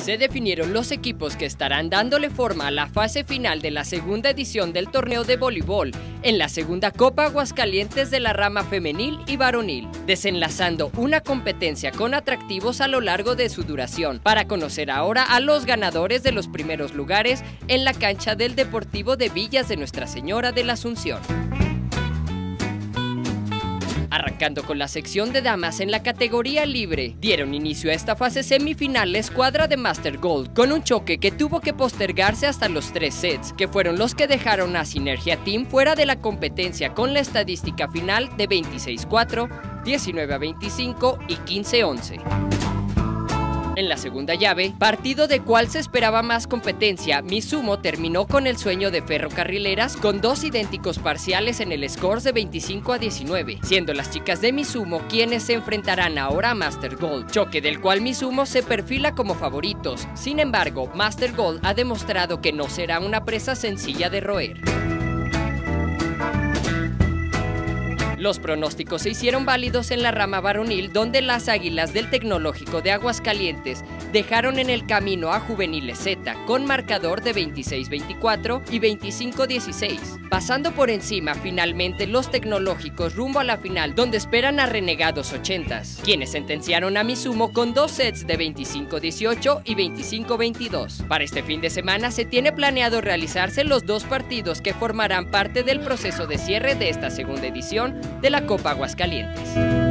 se definieron los equipos que estarán dándole forma a la fase final de la segunda edición del torneo de voleibol en la segunda Copa Aguascalientes de la rama femenil y varonil, desenlazando una competencia con atractivos a lo largo de su duración, para conocer ahora a los ganadores de los primeros lugares en la cancha del Deportivo de Villas de Nuestra Señora de la Asunción. Arrancando con la sección de damas en la categoría libre, dieron inicio a esta fase semifinal la escuadra de Master Gold, con un choque que tuvo que postergarse hasta los 3 sets, que fueron los que dejaron a Sinergia Team fuera de la competencia con la estadística final de 26-4, 19-25 y 15-11. En la segunda llave, partido de cual se esperaba más competencia, Mizuno terminó con el sueño de ferrocarrileras con 2 idénticos parciales en el score de 25-19, siendo las chicas de Mizuno quienes se enfrentarán ahora a Master Gold, choque del cual Mizuno se perfila como favoritos. Sin embargo, Master Gold ha demostrado que no será una presa sencilla de roer. Los pronósticos se hicieron válidos en la rama varonil, donde las Águilas del Tecnológico de Aguascalientes dejaron en el camino a Juveniles Z con marcador de 26-24 y 25-16, pasando por encima finalmente los tecnológicos rumbo a la final, donde esperan a Renegados 80s, quienes sentenciaron a Mizuno con 2 sets de 25-18 y 25-22. Para este fin de semana se tiene planeado realizarse los 2 partidos que formarán parte del proceso de cierre de esta segunda edición de la Copa Aguascalientes.